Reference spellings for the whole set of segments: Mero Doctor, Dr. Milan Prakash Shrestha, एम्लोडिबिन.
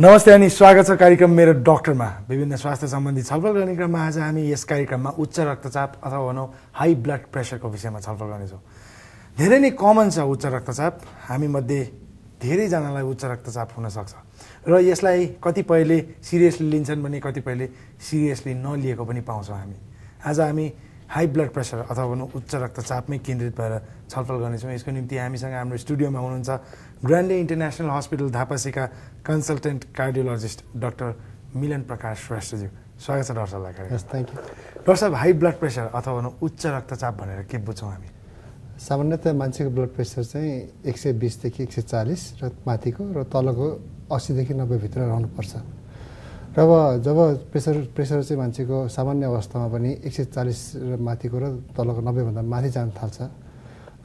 नमस्ते अनि स्वागत छ कार्यक्रम मेरो डाक्टरमा। विभिन्न स्वास्थ्य सम्बन्धी छलफल गर्ने क्रममा आज हामी यस कार्यक्रममा उच्च रक्तचाप अथवा भनौं हाई ब्लड प्रेसरको विषयमा छलफल गर्नेछौँ। धेरै नै कमन छ उच्च रक्तचाप, हामी मध्ये धेरै जनालाई उच्च रक्तचाप हुन सक्छ र यसलाई कतिपयले सिरियसली लिन्छन् भने कतिपयले सिरियसली नलिएको पनि पाउँछौँ। हामी आज हामी हाई ब्लड प्रेसर अथवा भनौं उच्च रक्तचापमै केन्द्रित भएर छलफल गर्नेछौँ। यसको निम्ति हामीसँग हाम्रो स्टुडियोमा हुनुहुन्छ ग्रान्ड ए इन्टरनेशनल हस्पिटल धापासीका consultant cardiologist doctor Milan Prakash श्रेष्ठज्यू। स्वागत छ डाक्टर साहब। यस थ्यांक यू। डाक्टर साहब, हाई ब्लड प्रेसर अथवा भनौं उच्च रक्तचाप भनेर के बुझ्छौँ हामी? सामान्यतया मान्छेको ब्लड प्रेसर चाहिँ 120 देखि 140 र माथिको र तलको 80 देखि 90 भित्र रहनुपर्छ। र जब प्रेसर चाहिँ मान्छेको सामान्य अवस्थामा पनि 140 र माथिको र तलको 90 भन्दा माथि जान थाल्छ,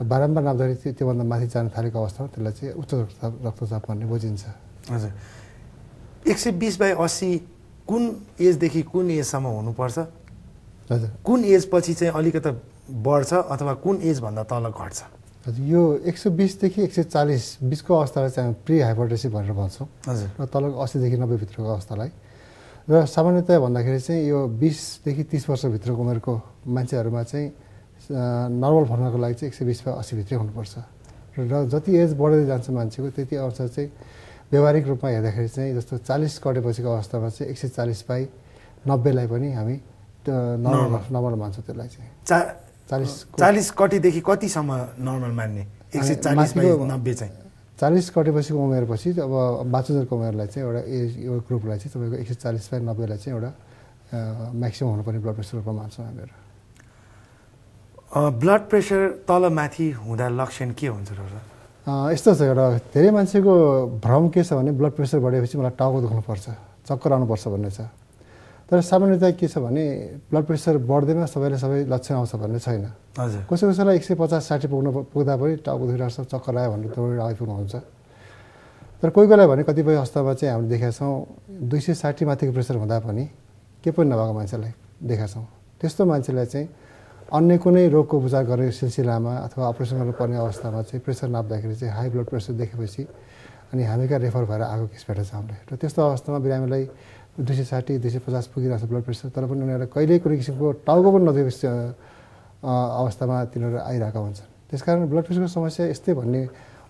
बारम्बार नाप्दाखेरि त्यो भन्दा माथि जान थालेको अवस्थामा त्यसलाई चाहिँ उच्च रक्तचाप भन्ने बुझिन्छ। हजुर, 120/80 कुन एजदेखि कुन एजसम्म हुनुपर्छ? हजुर, कुन एज पछि चाहिँ अलिकता बढ्छ अथवा कुन एजभन्दा तल घट्छ? हजुर, यो 120 देखि 140 बीचको अवस्थालाई चाहिँ हामी प्री हाइपरटेन्सिभ भनेर भन्छौँ। हजुर, र तलको 80 देखि 90 भित्रको अवस्थालाई। र सामान्यतया भन्दाखेरि चाहिँ यो 20 देखि 30 वर्षभित्रको उमेरको मान्छेहरूमा चाहिँ नर्मल भन्नको लागि चाहिँ 120/80 भित्रै हुनुपर्छ। र जति एज बढ्दै जान्छ मान्छेको त्यति अवस्था चाहिँ व्यवहारिक रूपमा हेर्दाखेरि चाहिँ जस्तो 40 कटेपछिको अवस्थामा चाहिँ 140/90लाई पनि हामी नर्मल मान्छौँ। त्यसलाई चाहिँ 40 कटेदेखि कतिसम्म नर्मल मान्ने? 140/90 चाहिँ 40 कटेपछिको उमेरपछि अब बाचुजरको उमेरलाई चाहिँ एउटा एज यो ग्रुपलाई चाहिँ तपाईँको 140/90लाई चाहिँ एउटा म्याक्सिमम हुनुपर्ने ब्लड प्रेसर रूपमा मान्छौँ हामीहरू। ब्लड प्रेसर तलमाथि हुँदा लक्षण के हुन्छ? यस्तो छ, एउटा धेरै मान्छेको भ्रम के छ भने ब्लड प्रेसर बढेपछि मलाई टाउको दुख्नुपर्छ, चक्कर आउनुपर्छ भन्ने छ। तर सामान्यतया के छ भने ब्लड प्रेसर बढ्दैमा सबैले सबै लक्षण आउँछ भन्ने छैन। हजुर, कसै कसैलाई 150-60 पुग्दा पनि टाउको दुखिरहेको छ, चक्कर आयो भन्ने तपाईँ आइपुग्नुहुन्छ। तर कोही कोहीलाई भने कतिपय अवस्थामा चाहिँ हामीले देखेका छौँ 260 माथिको प्रेसर हुँदा पनि के पनि नभएको मान्छेलाई देखेका छौँ। त्यस्तो मान्छेलाई चाहिँ अन्य कुनै रोगको उपचार गर्ने सिलसिलामा अथवा अपरेसन गर्नुपर्ने अवस्थामा चाहिँ प्रेसर नाप्दाखेरि चाहिँ हाई ब्लड प्रेसर देखेपछि अनि हामी कहाँ रेफर भएर आएको केस भेटेछ हामीले। र त्यस्तो अवस्थामा बिरामीलाई 260-250 पुगिरहेको छ ब्लड प्रेसर, तर पनि उनीहरू कहिल्यै कुनै किसिमको टाउको पनि नदेखेको अवस्थामा तिनीहरू आइरहेका हुन्छन्। त्यसकारण ब्लड प्रेसरको समस्या यस्तै भन्ने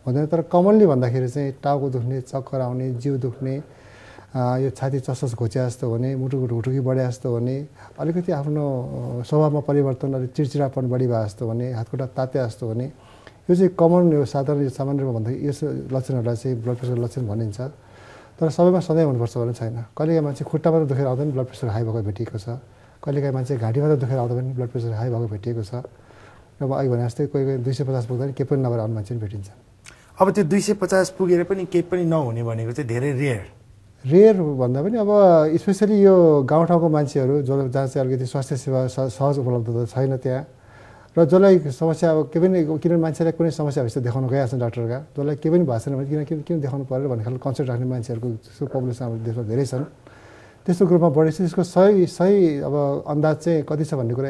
हुँदैन। तर कमनली भन्दाखेरि चाहिँ टाउको दुख्ने, चक्कर आउने, जिउ दुख्ने, यो छाती चसस घोचे जस्तो हुने, मुटुको ढुकढुकी बढे जस्तो हुने, अलिकति आफ्नो स्वभावमा परिवर्तन, अलिक चिडचिडापन बढी भए जस्तो हुने, हातखुट्टा ताते जस्तो हुने, यो चाहिँ कमन यो साधारण सामान्य रूपमा भन्दाखेरि यस लक्षणहरूलाई चाहिँ ब्लड प्रेसर लक्षण भनिन्छ। तर सबैमा सधैँ हुनुपर्छ भने छैन। कहिलेकाहीँ मान्छे खुट्टा मात्र दुखेर आउँदा पनि ब्लड प्रेसर हाई भएको भेटिएको छ, कहिलेकाहीँ मान्छे घाँटी मात्र दुखेर आउँदा पनि ब्लड प्रेसर हाई भएको भेटिएको छ। र अहिले भने जस्तै कोही कोही 250 पुग्दा पनि केही पनि नभएर आउने मान्छे भेटिन्छ। अब त्यो 250 पुगेर पनि केही पनि नहुने भनेको चाहिँ धेरै रेयर भन्दा पनि अब स्पेसली यो गाउँठाउँको मान्छेहरू जसलाई जहाँ चाहिँ अलिकति स्वास्थ्य सेवा सहज उपलब्धता छैन त्यहाँ, र जसलाई समस्या अब के पनि किनभने मान्छेलाई कुनै समस्या भएपछि देखाउनु गएको छ डाक्टरका, जसलाई के पनि भएको छैन भने किन देखाउनु पऱ्यो भन्ने खालको कन्सेप्ट राख्ने मान्छेहरूको त्यस्तो पपुलेसन हाम्रो देशमा धेरै छन्। त्यस्तो ग्रुपमा बढेपछि त्यसको सही अब अन्दाज चाहिँ कति छ भन्ने कुरा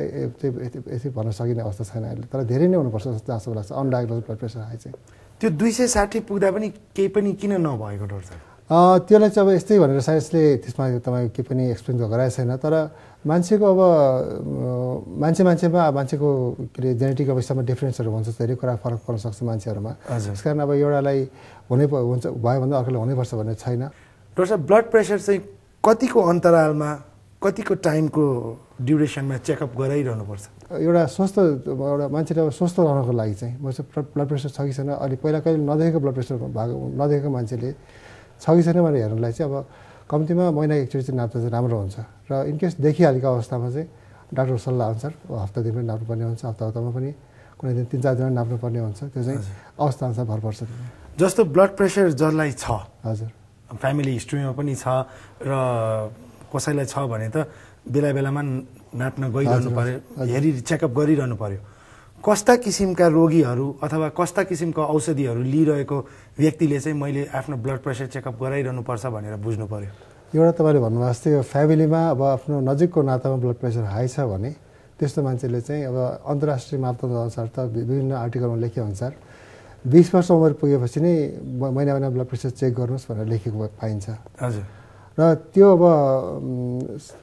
यति भन्न सकिने अवस्था छैन अहिले। तर धेरै नै हुनुपर्छ जस्तो लाग्छ अनडायग्नोज ब्लड प्रेसर हाई चाहिँ। त्यो 260 पुग्दा पनि केही पनि किन नभएको डर? त्यसलाई चाहिँ अब यस्तै भनेर साइन्सले त्यसमा तपाईँ के पनि एक्सप्लेन त गराएको छैन। तर मान्छेको अब मान्छेको के अरे जेनेटिक अवस्थामा डिफ्रेन्सहरू भन्छ, धेरै कुरा फरक पर्न सक्छ मान्छेहरूमा। त्यस कारण अब एउटालाई भयो भन्दा अर्कोलाई हुनैपर्छ भन्ने छैन। डक्टर साहब, ब्लड प्रेसर चाहिँ कतिको अन्तरालमा कतिको टाइमको ड्युरेसनमा चेकअप गराइरहनुपर्छ? एउटा स्वस्थ एउटा मान्छेले अब स्वस्थ रहनको लागि चाहिँ ब्लड प्रेसर छ कि छैन, अलि पहिला कहिले नदेखेको ब्लड प्रेसर भएको नदेखेको मान्छेले छ कि छैन भनेर हेर्नलाई चाहिँ अब कम्तीमा महिना एकचोटि चाहिँ नाप्दा चाहिँ राम्रो हुन्छ। र इनकेस देखिहालेको अवस्थामा चाहिँ डाक्टरको सल्लाह अनुसार हप्ता दिन पनि नाप्नुपर्ने हुन्छ, हप्तामा पनि कुनै दिन 3-4 दिन नाप्नुपर्ने हुन्छ। त्यो चाहिँ अवस्था अनुसार भर पर्छ। जस्तो ब्लड प्रेसर जसलाई छ, हजुर, फ्यामिली हिस्ट्रीमा पनि छ र कसैलाई छ भने त बेला बेलामा नाप्न गइरहनु पर्यो, चेकअप गरिरहनु पर्यो। कस्ता किसिमका रोगीहरू अथवा कस्ता किसिमका औषधिहरू लिइरहेको व्यक्तिले चाहिँ मैले आफ्नो ब्लड प्रेसर चेकअप गराइरहनुपर्छ भनेर बुझ्नु पर्यो? एउटा तपाईँले भन्नुभयो जस्तै यो फ्यामिलीमा अब आफ्नो नजिकको नातामा ब्लड प्रेसर हाई छ भने त्यस्तो मान्छेले चाहिँ अब अन्तर्राष्ट्रिय मापदण्ड अनुसार त विभिन्न आर्टिकलमा लेखे अनुसार 20 वर्ष उमेर पुगेपछि नै महिना-महिना ब्लड प्रेसर चेक गर्नुस् भनेर लेखेको पाइन्छ हजुर र त्यो अब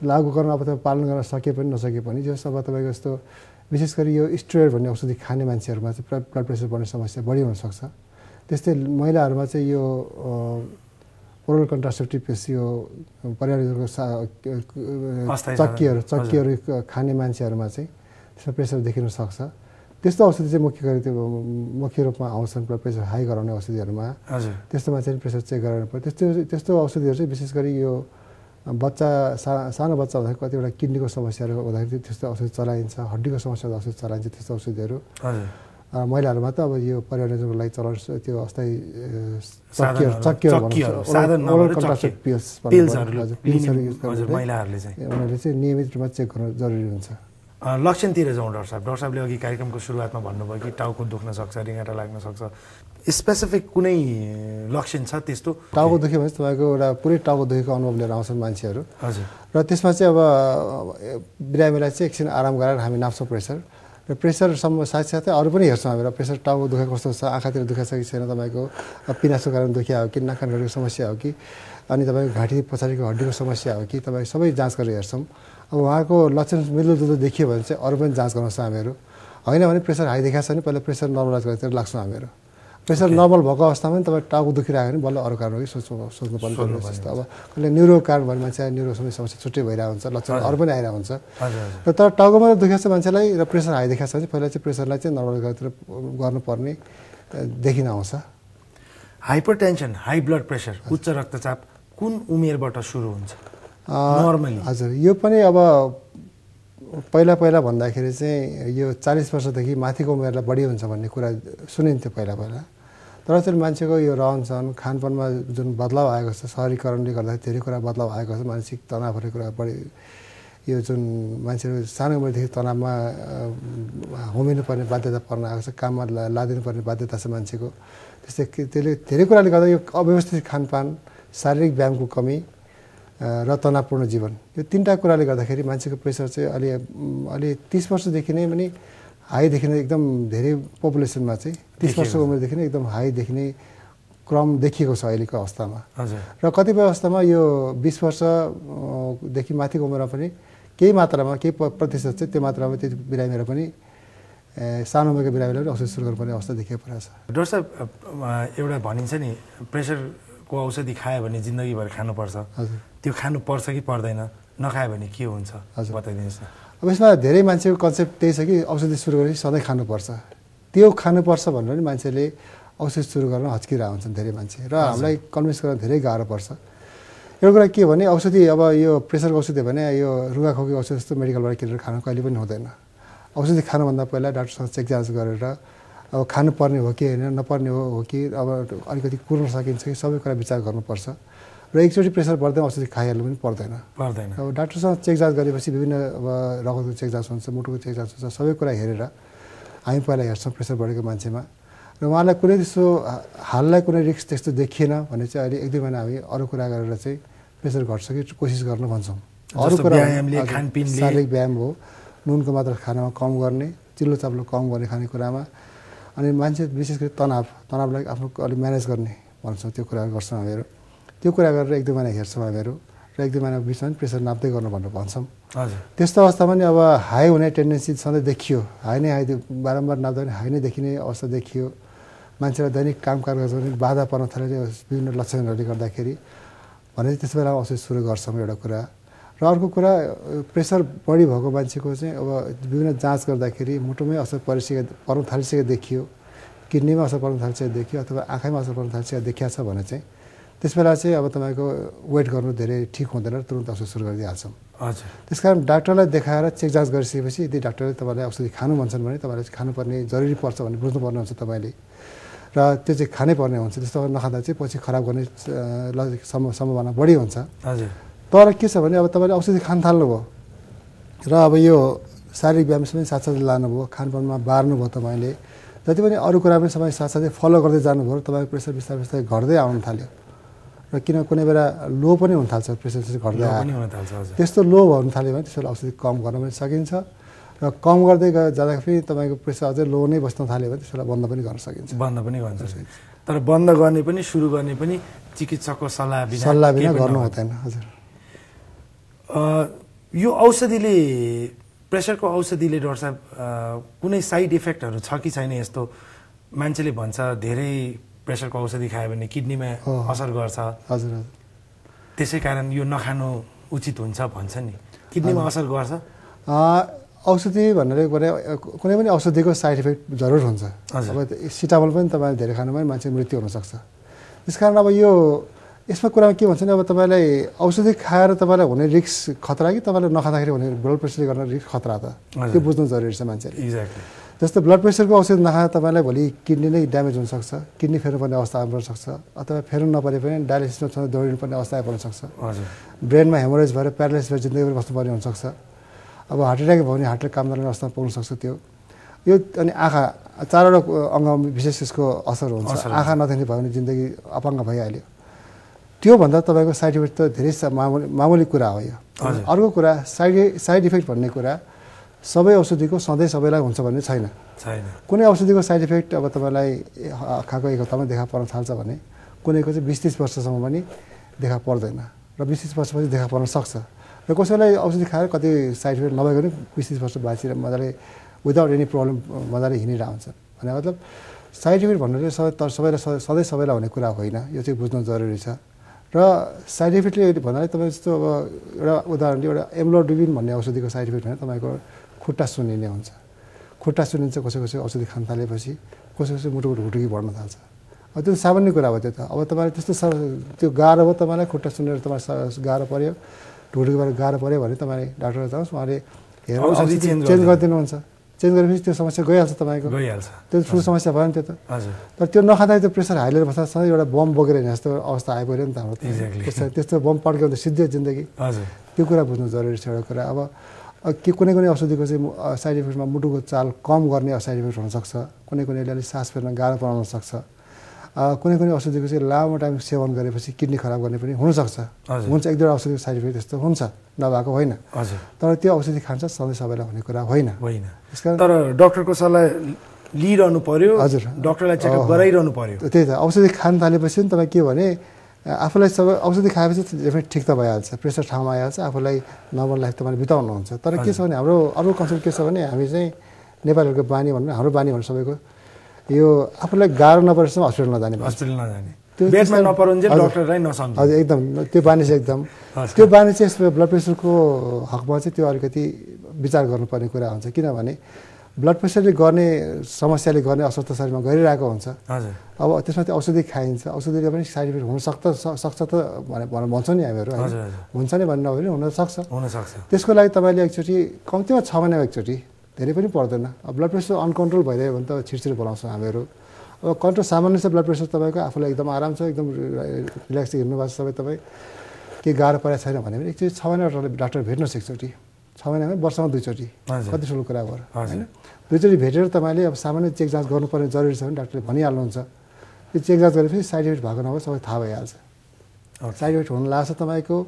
लागू गर्न अथवा पालन गर्न सके पनि नसके पनि जस अब तपाईको जस्तो विशेष गरी यो स्टेरॉइड भन्ने औषधि खाने मान्छेहरुमा चाहिँ ब्लड प्रेसर बढ्ने समस्या बढी हुन सक्छ त्यस्तै महिलाहरुमा चाहिँ यो ओरल कन्ट्रासेप्टिभ पेसी यो परिवारको चक्कीहरु खाने मान्छेहरुमा चाहिँ त्यसमा प्रेसर देखिन सक्छ त्यस्तो औषधि चाहिँ मुख्य गरी त्यो मुख्य रूपमा आउँछन् ब्लड प्रेसर हाई गराउने औषधिहरुमा हजुर त्यस्तोमा चाहिँ प्रेसर चेक गराउनु पर्छ त्यस्तो औषधिहरु चाहिँ विशेष गरी यो बच्चा सानो बच्चा हुँदा कतिवटा किडनीको समस्याहरु हुँदा त्यस्तो औषधि चलाइन्छ हड्डीको समस्या हुँदा औषधि चलाइन्छ त्यस्तो औषधिहरु हजुर महिलाहरुमा त अब यो परिवारजनको लागि चलाउँछ त्यो अस्थायी चक्कीहरु साधारण नभएर चक्की पिल्सहरु युज गर्छ महिलाहरुले चाहिँ उनीहरुले चाहिँ नियमित रूपमा चेक गर्न जरुरी हुन्छ लक्षणतिर जाउँ डॉक्टर साहब ले अघि कार्यक्रमको सुरुवातमा भन्नुभयो कि टाउको दुख्न सक्छ रिङटा लाग्न सक्छ स्पेसिफिक कुनै लक्षण छ त्यस्तो टाउको दुखे भने तपाईको एउटा पुरै टाउको दुखेको अनुभव लिएर आउँछन् मान्छेहरु हजुर र त्यसमा चाहिँ अब बिरामीलाई चाहिँ एकछिन आराम गराएर हामी नाप्छौं प्रेसर र प्रेसर सम्म साथसाथै अरु पनि हेर्छौं हामी र प्रेसर टाउको दुखे कस्तो छ आँखातिर दुखे छ कि छैन तपाईको पिनासको कारण दुखे हो कि नाक कानको समस्या हो कि अनि तपाईको घाँटी पछाडीको हड्डीको समस्या हो कि तपाईको सबै जाँच गरेर हेर्छौं अब उहाँको लक्षण मिल्दोजुल्दो देखियो भने चाहिँ अरु पनि जाँच गर्नुस् हामीहरु हैन भने प्रेसर हाई देखाछ भने पहिला प्रेसर नर्मलाइज गरेर लाग्छौं हामीहरु प्रेसर नर्मल भएको अवस्थामा पनि तपाई टाउको दुखिरहेको भने बल्ल अरु कारण हो कि सोच्नु पर्छ अब कहिले न्यूरो कारण भन्ने मान्छे न्यूरो समस्या छुट्टै भइरहेको हुन्छ लक्षण अरु पनि आइरहेको हुन्छ तर टाउको मात्र दुखेछ मान्छेलाई र प्रेसर हाई देखाछ भने पहिला चाहिँ प्रेसरलाई चाहिँ नर्मलाइज गरेर गर्नुपर्ने देखिन आउँछ हाइपरटेन्सन हाई ब्लड प्रेसर उच्च रक्तचाप कुन उमेरबाट सुरु हुन्छ नर्मली हजुर यो पनि अब पहिला पहिला भन्दाखेरि चाहिँ यो 40 वर्षदेखि माथिको उमेरलाई बढी हुन्छ भन्ने कुरा सुनिन्थ्यो पहिला पहिला तर चाहिँ मान्छेको यो रहनसहन खानपानमा जुन बदलाव आएको छ सहरीकरणले गर्दा धेरै कुरा बदलाव आएको छ मानसिक तनावहरुको कुरा बढी यो जुन मान्छेहरु सानो उमेरदेखि तनावमा होमिनुपर्ने बाध्यता पर्न आएको छ काममा लादिनुपर्ने बाध्यता छ मान्छेको त्यसले धेरै कुराले गर्दा यो अव्यवस्थित खानपान शारीरिक व्यायामको कमी र तनावपूर्ण जीवन यो तीनटा कुराले गर्दाखेरि मान्छेको प्रेसर चाहिँ अलि 30 वर्षदेखि नै पनि हाई देखिने एकदम धेरै पपुलेसनमा चाहिँ 30 वर्ष उमेरदेखि नै एकदम हाई देखिने क्रम देखिएको छ अहिलेको अवस्थामा हजुर र कतिपय अवस्थामा यो 20 वर्षदेखि माथिको उमेरमा पनि केही मात्रामा केही प्रतिशत चाहिँ त्यो मात्रामा त्यो बिरामीहरु पनि सानो उमेरका बिरामीहरुले पनि औषधि सुरु गर्नुपर्ने अवस्था देखिएको छ डाक्टर साहब एउटा भनिन्छ नि प्रेसरको औषधि खायो भने जिन्दगीभर खानुपर्छ हजुर त्यो खानु पर्छ कि पर्दैन नखाए भने के हुन्छ हजुर बताइदिनुस् न अब यसमा धेरै मान्छेको कन्सेप्ट त्यही छ कि औषधि सुरु गरे सधैं खानु पर्छ त्यो खानु पर्छ भनेर नि मान्छेले औषधि सुरु गर्न हच्किरहेका हुन्छन् धेरै मान्छे र हामीलाई कन्भिन्स गर्न धेरै गाह्रो पर्छ एउटा कुरा के भने औषधि अब यो प्रेसरको औषधि भने यो रुगाखोकी औषधि जस्तो मेडिकलबाट किनेर खानु कहिले पनि हुँदैन औषधि खानुभन्दा पहिला डाक्टरसँग चेक जाँच गरेर अब खानुपर्ने हो कि हैन नपर्ने हो कि अब अलिकति कुर्न सकिन्छ कि सबै कुरा विचार गर्नुपर्छ र एकचोटी प्रेसर बढ्दैन औषधि खाइहाल्नु पनि पर्दैन अब डाक्टरसँग चेकजाँच गरेपछि विभिन्न अब रगतको चेकजाँच हुन्छ मुटुको चेकजाँच हुन्छ सबै कुरा हेरेर हामी पहिला हेर्छौँ प्रेसर बढेको मान्छेमा र उहाँलाई कुनै त्यस्तो हाललाई कुनै रिस्क त्यस्तो देखिएन भने चाहिँ अहिले 1-2 महिना हामी अरू कुरा गरेर चाहिँ प्रेसर घट्छ कि कोसिस गर्नु भन्छौँ अरू कुरा शारीरिक व्यायाम हो नुनको मात्रा खानामा कम गर्ने चिल्लो चाप्लो कम गर्ने खानेकुरामा अनि मान्छे विशेष गरी तनावलाई आफ्नो अलि म्यानेज गर्ने भन्छौँ त्यो कुराहरू गर्छौँ हामीहरू त्यो कुरा गरेर 1-2 महिना हेर्छौँ हामीहरु र 1-2 महिनाको बिचमा प्रेसर नाप्दै गर्नु भनेर भन्छौँ हजुर त्यस्तो अवस्थामा नि अब हाई हुने टेन्डेन्सी सधैं देखियो हाई नै बारम्बार नाप्दा पनि हाई नै देखिने अवस्था देखियो मान्छेलाई दैनिक कामकाज गर्दा बाधा पर्न थाल्यो विभिन्न लक्षणहरूले गर्दाखेरि भने त्यस बेला औषधि सुरु गर्छौँ एउटा कुरा र अर्को कुरा प्रेसर बढी भएको मान्छेको चाहिँ अब विभिन्न जाँच गर्दाखेरि मुटुमै असर पर्न थालिसकेको देखियो किडनीमा असर पर्न थालिसकेको देखियो अथवा आँखामा असर पर्न थालिसकेको देखिया छ भने चाहिँ त्यसबेला चाहिँ अब तपाईको वेट गर्नु धेरै ठीक हुँदैन तुरुन्त औषधि सुरु गरिदिन्छौं हजुर त्यसकारण डाक्टरलाई देखाएर चेक जाँच गरिसकेपछि यदि डाक्टरले तपाईलाई औषधि खानु भन्छन् भने तपाईले खानुपर्ने जरुरी पर्छ भन्ने बुझ्नुपर्ने हुन्छ तपाईले र त्यो चाहिँ खानै पर्ने हुन्छ त्यस्तो नखादा चाहिँ पछि खराब गर्ने सम्भावना बढी हुन्छ हजुर तर के छ भने अब तपाईले औषधि खान थाल्नुभयो र अब यो शारीरिक व्यायामसँगै साथसाथै लानुभयो खानपानमा बार्नुभयो तपाईले जति पनि अरू कुरा पनि सबै साथसाथै फलो गर्दै जानुभयो तपाईको प्रेसर बिस्तारै बिस्तारै घट्दै आउन थाल्यो र किन कुनै बेला लो पनि हुन थाल्छ प्रेसर घट्दै आयो त्यस्तो लो हुन थाल्यो भने त्यसले औषधि कम गर्न पनि सकिन्छ र कम गर्दै जाँदा फेरि तपाईको प्रेसर अझै लो नै बस्न थाल्यो भने त्यसलाई बन्द पनि गर्न सकिन्छ तर बन्द गर्ने पनि सुरु गर्ने पनि चिकित्सकको सल्लाह बिना गर्नु हुँदैन हजुर यो औषधिले प्रेसरको औषधिले डाक्टर साहब कुनै साइड इफेक्टहरु छ कि छैन यस्तो मान्छेले भन्छ धेरै प्रेसरको औषधि खाए भने किडनीमा असर गर्छ हजुर त्यसै कारण यो नखानु उचित हुन्छ भन्छ नि किडनीमा असर गर्छ औषधि भनेर कुनै पनि औषधिको साइड इफेक्ट जरुर हुन्छ अब सिटामोल पनि तपाईले धेरै खानु भने मान्छे मृत्यु हुन सक्छ त्यसकारण अब यो यसमा कुरामा के भन्छ नि अब तपाईलाई औषधि खाएर तपाईलाई हुने रिस्क खतरा कि तपाईलाई नखादाखेरि हुने ब्लड प्रेसरले गर्न रिस्क खतरा त त्यो बुझ्नु जरुरी छ मान्छेले एक्ज्याक्टली जस्तो ब्लड प्रेसरको औषधि नखाएर तपाईलाई भोलि किडनी नै ड्यामेज हुन सक्छ किडनी फेर्नुपर्ने अवस्था आउन सक्छ अथवा फेर्न नपरे पनि डायलिसिसमा दौडिनुपर्ने अवस्था आउन सक्छ हजुर ब्रेनमा हेमोरेज भएर प्यारालाइसिस भएर जिन्दगीभर बस्नुपर्ने हुन सक्छ अब हार्ट अट्याक भयो भने हार्टले काम गर्ने अवस्थामा पुग्न सक्छ त्यो यो अनि आँखा चारवटा अङ्गमा विशेष यसको असर हुन्छ आँखा नदेख्ने भयो भने जिन्दगी अपाङ्ग भइहाल्यो त्यो भन्दा तपाईको साइड इफेक्ट त धेरै मामुली कुरा हो यो अर्को कुरा साइड इफेक्ट भन्ने कुरा सबै औषधिको सधैँ सबैलाई हुन्छ भन्ने छैन कुनै औषधिको साइड इफेक्ट अब तपाईलाई खाएको एक हप्तामा देखा पर्न थाल्छ भने कुनैको चाहिँ 20-30 वर्षसम्म पनि देखा पर्दैन र 20-30 वर्षपछि देखा पर्न सक्छ र कसैलाई औषधि खाएर कति साइड इफेक्ट नभएको पनि 20-30 वर्ष बाँचेर मजाले विदाउट एनी प्रब्लम मजाले हिँडेर आउँछ भने मतलब साइड इफेक्ट भन्नाले सबैलाई सधैँ सबैलाई हुने कुरा होइन यो चाहिँ बुझ्नु जरुरी छ र साइड इफेक्टले भन्नाले तपाईँ जस्तो अब एउटा उदाहरणले एउटा एम्लोडिबिन भन्ने औषधिको साइड इफेक्ट भने तपाईँको खुट्टा सुन्निने हुन्छ खुट्टा सुन्निन्छ कसै कसै औषधि खान थालेपछि कसै कसै मुटुको घुटुकी बढ्न थाल्छ अब त्यो सामान्य कुरा हो त्यो त अब तपाईँले त्यस्तो त्यो गाह्रो भयो तपाईँलाई खुट्टा सुन्नेर तपाईँलाई गाह्रो पर्यो ढुढुकीबाट गाह्रो पर्यो भने तपाईँ डाक्टर जानुहोस् उहाँले हेरेर औषधि चेन्ज गरिदिनुहुन्छ चेन्ज गरेपछि त्यो समस्या गइहाल्छ तपाईँको गइहाल्छ त्यो ठुलो समस्या भयो नि त्यो त हजुर तर त्यो नखाँदा त्यो प्रेसर हाइलेर बस्दा सधैँ एउटा बम बोकेर हिँड्ने जस्तो अवस्था आइपऱ्यो नि त हाम्रो त्यस्तो बम पड्क्यो भने सिधै जिन्दगी हजुर त्यो कुरा बुझ्नु जरुरी छ एउटा कुरा अब के कुनै कुनै औषधिको चाहिँ साइड इफेक्टमा मुटुको चाल कम गर्ने साइड इफेक्ट हुनसक्छ कुनै कुनैले अलिक सास फेर्न गाह्रो बनाउन सक्छ कुनै कुनै औषधिको चाहिँ लामो टाइम सेवन गरेपछि किडनी खराब गर्ने पनि हुनसक्छ हुन्छ एक दुईवटा औषधिको साइड इफेक्ट त्यस्तो हुन्छ नभएको होइन तर त्यो औषधि खान्छ सधैँ सबैलाई हुने कुरा होइन तर डक्टरको सल्लाह लिइरहनु पर्यो हजुर डक्टरलाई चेकअप गराइरहनु पर्यो त्यही त औषधि खान थालेपछि नि तपाईँ के भने आफूलाई सबै औषधि खाएपछि डेफिनेट ठिक त भइहाल्छ प्रेसर ठाउँमा आइहाल्छ आफूलाई नर्मल लाइफ तपाईँले बिताउनुहुन्छ तर के छ भने हाम्रो अरू कन्सेप्ट के छ भने हामी चाहिँ नेपालीहरूको बानी भन्नु हाम्रो बानी भन्नु सबैको यो आफूलाई गाह्रो नपरेसम्म हस्पिटल नजाने बेडमा नपरुन्जे डाक्टरलाई नसम्झ हजुर एकदम त्यो बानी चाहिँ यसमा ब्लड प्रेसरको हकमा चाहिँ त्यो अलिकति विचार गर्नुपर्ने कुरा हुन्छ किनभने ब्लड प्रेसरले गर्ने समस्याले गर्ने अस्वस्थ शरीरमा गरिरहेको हुन्छ हजुर अब त्यसमा त्यो औषधि खाइन्छ औषधिले पनि साइड इफेक्ट हुन सक्छ त भनेर भन्छौँ नि हामीहरू हुन्छ नि भन्ने नभए हुन सक्छ त्यसको लागि तपाईँले एकचोटि कम्तीमा 6 महिनामा एकचोटि धेरै पनि पर्दैन अब ब्लड प्रेसर अनकन्ट्रोल भइरह्यो भने त छिटछिटो बोलाउँछौँ हामीहरू अब कन्ट्रोल सामान्य छ ब्लड प्रेसर तपाईँको आफूलाई एकदम आराम छ एकदम रिल्याक्स हिँड्नुभएको छ तपाईँ केही गाह्रो परेको छैन भने पनि एकचोटि 6 महिना डाक्टर भेट्नुहोस् एकचोटि 6 महिनामै वर्षमा दुईचोटि कति ठुलो कुरा भयो होइन दुईचोटि भेटेर तपाईँले अब सामान्य चेक जाँच गर्नुपर्ने जरुरी छ भने डाक्टरले भनिहाल्नुहुन्छ त्यो चेक जाँच गरेपछि साइड इफेक्ट भएको नभए सबै थाहा भइहाल्छ साइड इफेक्ट हुन लाग्छ तपाईँको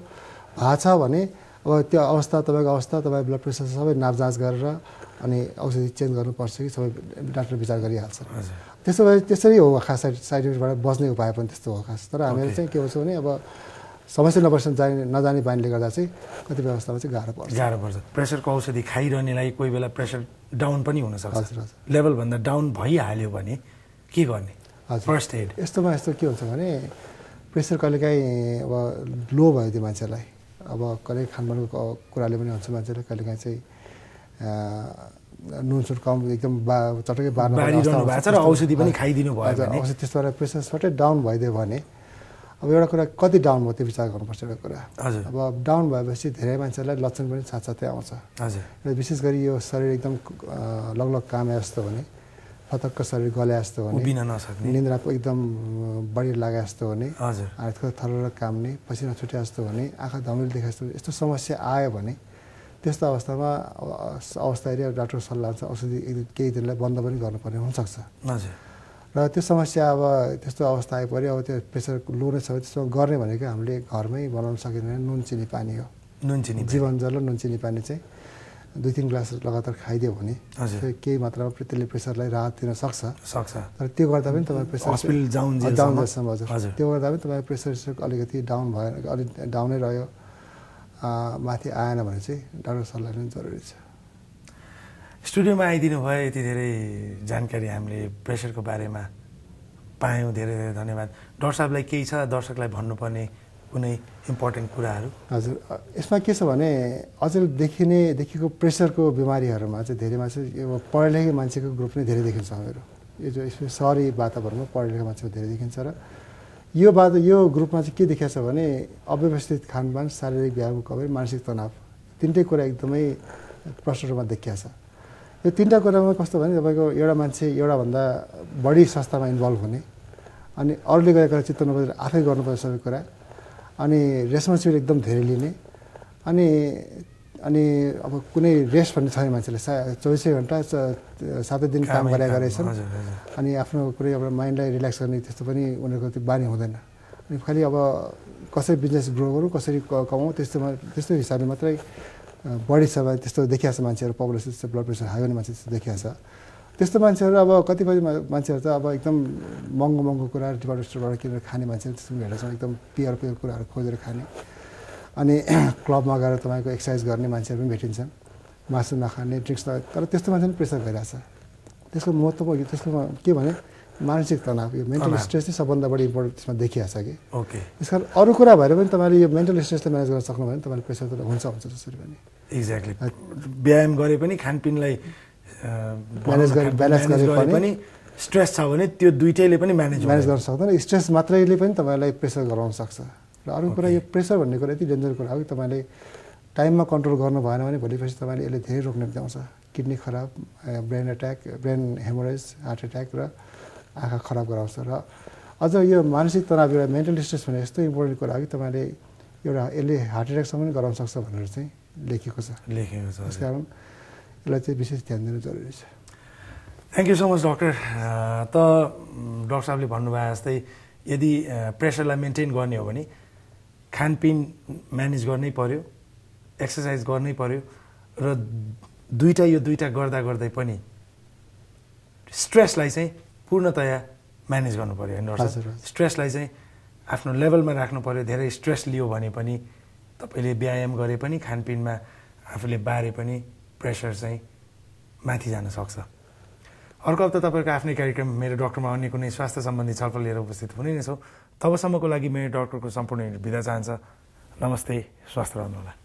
भएको छ भने अब त्यो अवस्था तपाईँको अवस्था तपाईँ ब्लड प्रेसर सबै नापजाँच गरेर अनि औषधि चेन्ज गर्नुपर्छ कि सबै डाक्टर विचार गरिहाल्छ त्यसो भए त्यसरी हो खास साइड इफेक्टबाट बस्ने उपाय पनि त्यस्तो हो खास तर हामीहरू चाहिँ के हुन्छ भने अब समस्या नपर्सन जाने नजाने बानीले गर्दा चाहिँ कतिपय अवस्थामा चाहिँ गाह्रो पर्छ प्रेसरको औषधि खाइरहनेलाई कोही बेला प्रेसर डाउन पनि हुनसक्छ लेभलभन्दा डाउन भइहाल्यो भने के गर्ने फर्स्ट एड यस्तोमा यस्तो के हुन्छ भने प्रेसर कहिलेकाहीँ अब लो भयो त्यो मान्छेलाई अब कहिले खानपानको कुराले पनि हुन्छ मान्छेलाई कहिलेकाहीँ चाहिँ नुनसुन कम एकदम चटक्कै बार्नु भएको छ र औषधि पनि खाइदिनु भयो औषधि त्यसबाट प्रेसर सटै डाउन भइदियो भने अब एउटा कुरा कति डाउन भयो त्यो विचार गर्नुपर्छ एउटा कुरा अब डाउन भएपछि धेरै मान्छेलाई लक्षण पनि साथसाथै आउँछ र विशेष गरी यो शरीर एकदम लगलग कामे जस्तो भने फतक्क शरीर गले जस्तो भने निन्द्रा एकदम बढी लागे जस्तो भने हातको थर काम्ने पसिना छुटे जस्तो भने आँखा धमिलो देखे जस्तो यस्तो समस्या आयो भने त्यस्तो अवस्थामा अवस्था हेरेर डाक्टर सल्लाह हुन्छ औषधि केही दिनलाई बन्द पनि गर्नुपर्ने हुनसक्छ हजुर र त्यो समस्या अब त्यस्तो अवस्था आइपऱ्यो अब त्यो प्रेसर लो नै छ त्यसमा गर्ने भनेको हामीले घरमै बनाउन सकिँदैन नुन चिनी पानी हो नुन चिनी जीवन जल नुन चिनी पानी चाहिँ दुई तीन ग्लास लगातार खाइदियो भने केही मात्रामा त्यसले प्रेसरलाई राहत दिन सक्छ तर त्यो गर्दा पनि तपाईको प्रेसर अस्पताल जाउन जेसम्म हजुर त्यो गर्दा पनि तपाईको प्रेसर अलिकति डाउन भयो अलि डाउनै रह्यो माथि आएन भने चाहिँ डाक्टर सल्लाह लिनु जरुरी छ स्टुडियोमा आइदिनु भए यति धेरै जानकारी हामीले प्रेसरको बारेमा पायौं धेरै धेरै धन्यवाद डाक्टर साहबलाई केही छ दर्शकलाई भन्नु पर्ने कुनै इम्पोर्टेन्ट कुराहरु हजुर यसमा के छ भने अझै देखिने देखिएको प्रेसरको बिमारीहरुमा चाहिँ धेरैमा चाहिँ यो पढेलेखे मान्छेको ग्रुप नै धेरै देखिन्छ हामीहरु यो जो स्पेशली वातावरणमा पढेलेखे मान्छे धेरै देखिन्छ र यो बात यो ग्रुपमा चाहिँ के देखिया छ भने अव्यवस्थित खानपान शारीरिक व्यायामको कमी मानसिक तनाव तीनटै कुरा एकदमै प्रश्न रूपमा देखिया छ यो तीनटा कुरामा कस्तो भने तपाईको एउटा मान्छे एउटा भन्दा बढी संस्थामा इन्भल्भ हुने अनि अरूले गरेको चित्त नबुझेर आफै गर्नुपर्ने सबै कुरा अनि रेस्पोन्सिबिलिटी एकदम धेरै लिने अनि अनि अब कुनै रेस्ट भन्ने छैन मान्छेले 24 घण्टा 7 दिन काम गरे गरेछन् अनि आफ्नो कुनै अब माइन्डलाई रिल्याक्स गर्ने त्यस्तो पनि उनीहरुको त्यो बानी हुँदैन अनि खाली अब कसरी बिजनेस ग्रो गरौं कसरी कमाउँ त्यस्तो हिसाबले मात्रै बडी सबै त्यस्तो देखियाछ मान्छेहरु पब्लिसिस चाहिँ ब्लड प्रेसर हाई हुने मान्छे त्यस्तो देखियाछ त्यस्तो मान्छेहरु अब कतिपय मान्छेहरु त अब एकदम महँगो महँगो कुरा डिपार्टमेन्ट स्टोरबाट किनेर खाने मान्छेहरु त्यस्तो भेट्छ एकदम पियर पियर कुराहरु खोजेर खाने अनि क्लबमा गएर तपाईको एक्सर्साइज गर्ने मान्छेहरु पनि भेटिन्छन् मासु नखाने ड्रिंक्स तर त्यस्तो मान्छेले प्रेसर भइराछ त्यसको महत्त्व त्यसको के भने मानसिक तनाव यो मेन्टल स्ट्रेस चाहिँ सबभन्दा बढी इम्पोर्टेन्ट त्यसमा देखियाछ के ओके यसकारण अरू कुरा भएर पनि तपाईले यो मेन्टल स्ट्रेसले म्यानेज गर्न सक्नु भने तपाईले प्रेसर त हुन्छ जसरी पनि एक्ज्याक्टली व्यायाम गरे पनि खानपिनलाई ब्यालेन्स गरे पनि स्ट्रेस छ भने त्यो दुईटैले पनि म्यानेज गर्न सक्दैन स्ट्रेस मात्रैले पनि तपाईलाई प्रेसर गराउन सक्छ र अरू कुरा यो प्रेसर भन्ने कुरा यति डेन्जर कुरा हो कि तपाईले टाइममा कन्ट्रोल गर्नु भएन भने भोलिपछि तपाईले यसले धेरै रोग नभ्याउँछ किडनी खराब brain attack brain haemorrhage heart attack र आँखा खराब गराउँछ र अझ यो मानसिक तनाव र मेन्टल स्ट्रेस भने यस्तो इम्पोर्टेन्ट कुरा हो कि तपाईले एउटा यसले हार्ट अट्याकसम्म पनि गराउन सक्छ भनेर चाहिँ लेखेको छ त्यसकारण यसलाई चाहिँ विशेष ध्यान दिनु जरुरी छ thank you so much doctor त डाक्टर साहबले भन्नुभयो जस्तै यदि प्रेसरलाई मेन्टेन गर्ने हो भने खानपिन म्यानेज गर्नै पर्यो एक्सर्साइज गर्नै पर्यो र यो दुईटा गर्दा गर्दै पनि स्ट्रेसलाई चाहिँ पूर्णतया म्यानेज गर्नु पर्यो हैन डाक्टर स्ट्रेसलाई चाहिँ आफ्नो लेभलमा राख्नु पर्यो धेरै स्ट्रेस लियो भने पनि तपाईले व्यायाम गरे पनि खानपिनमा आफूले बारे पनि प्रेसर चाहिँ माथि जान सक्छ अर्को हप्ता तपाईको आफ्नै कार्यक्रम मेरो डाक्टरमा अन्य कुनै स्वास्थ्य सम्बन्धी छलफल लिएर उपस्थित हुने नै छौ तबसम्मको लागि मेरो डाक्टरको सम्पूर्ण बिदा चाहन्छ नमस्ते स्वास्थ्य रहनुहोला